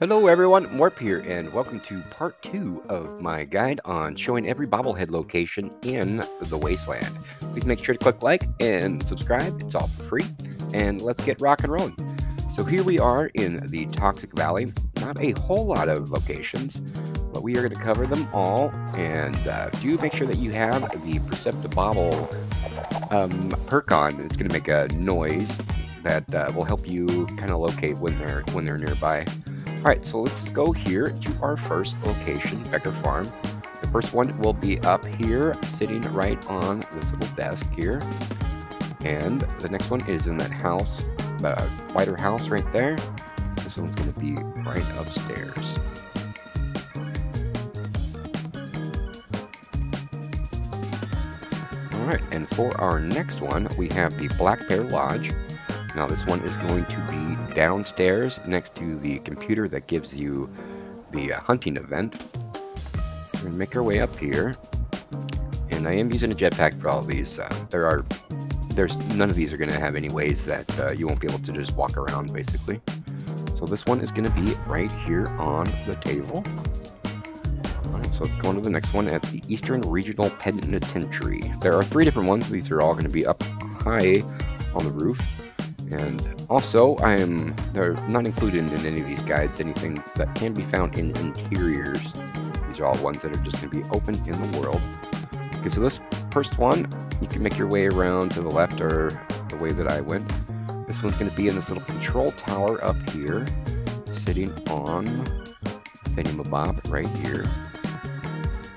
Hello everyone, Warp here, and welcome to part 2 of my guide on showing every bobblehead location in the wasteland. Please make sure to click like and subscribe, it's all for free, and let's get rock and rolling. So here we are in the Toxic Valley, not a whole lot of locations, but we are going to cover them all, and do make sure that you have the Perceptive Bobble perk on. It's going to make a noise that will help you kind of locate when they're nearby. Alright, so let's go here to our first location, Becker Farm. The first one will be up here, sitting right on this little desk here. And the next one is in that house, wider house right there. This one's going to be right upstairs. Alright, and for our next one, we have the Black Bear Lodge. Now this one is going to be downstairs next to the computer that gives you the hunting event. We're going to make our way up here. And I am using a jetpack for all these. None of these are going to have any ways that you won't be able to just walk around basically. So this one is going to be right here on the table. Alright, so let's go on to the next one at the Eastern Regional Penitentiary. There are three different ones. These are all going to be up high on the roof. And also, they're not included in any of these guides, anything that can be found in interiors. These are all ones that are just going to be open in the world. Okay, so this first one, you can make your way around to the left or the way that I went. This one's going to be in this little control tower up here, sitting on Thingamabob right here.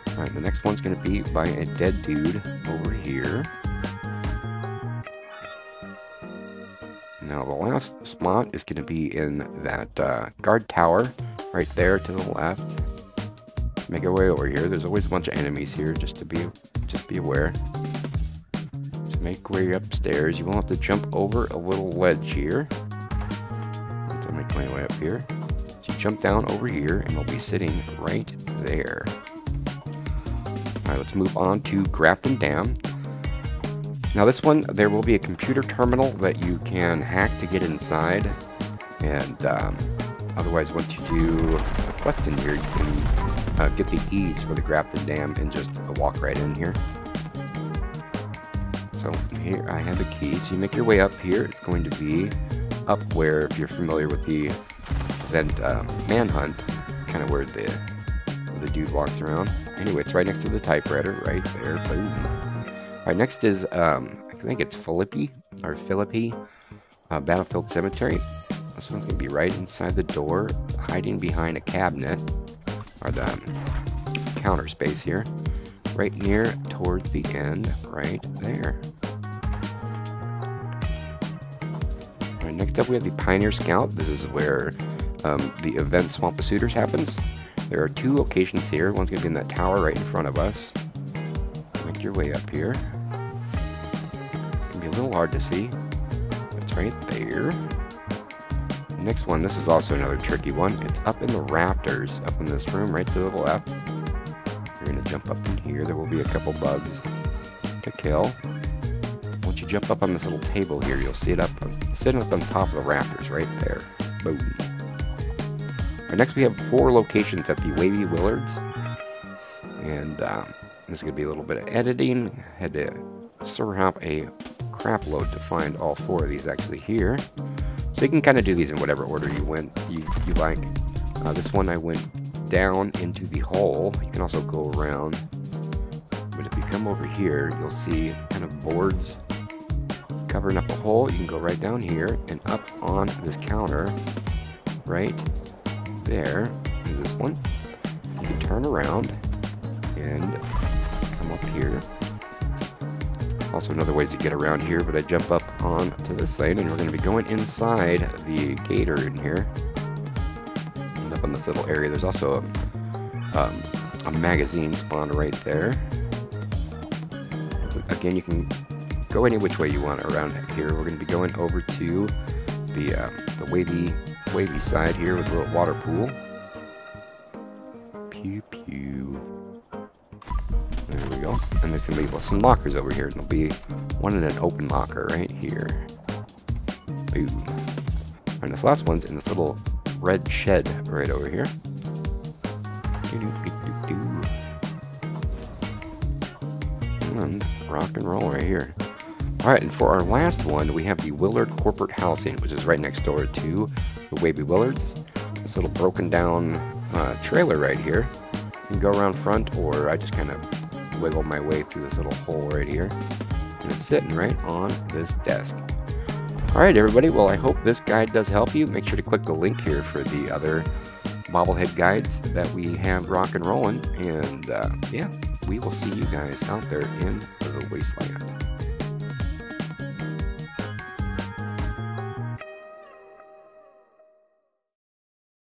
Alright, the next one's going to be by a dead dude over here. Now the last spot is going to be in that guard tower right there to the left. Make our way over here. There's always a bunch of enemies here, just be aware. So make way upstairs. You will have to jump over a little ledge here. Let's make my way up here. So you jump down over here, and we'll be sitting right there. All right, let's move on to Grafton Dam. Now this one, there will be a computer terminal that you can hack to get inside, and otherwise once you do a quest in here, you can get the keys for the Grafton Dam and just walk right in here. So here I have the keys. You make your way up here. It's going to be up where, if you're familiar with the event Manhunt, it's kind of where the dude walks around. Anyway, it's right next to the typewriter, right there. Boom. All right, next is, I think it's Philippi Battlefield Cemetery. This one's going to be right inside the door, hiding behind a cabinet, or the counter space here, right near towards the end, right there. All right, next up we have the Pioneer Scout. This is where the event Swamp of Suitors happens. There are two locations here. One's going to be in that tower right in front of us. Make your way up here. Can be a little hard to see. It's right there. The next one, this is also another tricky one. It's up in the rafters, up in this room right to the left. You're going to jump up in here. There will be a couple bugs to kill. Once you jump up on this little table here, you'll see it up sitting up on top of the rafters right there. Boom. Right, next we have four locations at the Wavy Willard's, and this is going to be a little bit of editing. Had to server hop a crap load to find all four of these actually here. So you can kind of do these in whatever order you like. This one I went down into the hole. You can also go around. But if you come over here, you'll see kind of boards covering up a hole. You can go right down here and up on this counter. Right there is this one. You can turn around and up here. Also another ways to get around here, but I jump up on to this lane, and we're going to be going inside the gator in here. And up on this little area, there's also a magazine spawn right there. Again, you can go any which way you want around here. We're going to be going over to the wavy side here with a little water pool. Pew pew. There we go. And there's going to be some lockers over here. There'll be one in an open locker right here. Boom. And this last one's in this little red shed right over here. And rock and roll right here. Alright, and for our last one, we have the Willard Corporate Housing, which is right next door to the Wavy Willard's. This little broken down trailer right here. You can go around front, or I just kind of wiggle my way through this little hole right here. And it's sitting right on this desk. Alright everybody, well I hope this guide does help you. Make sure to click the link here for the other bobblehead guides that we have rock and rolling. And yeah, we will see you guys out there in the wasteland.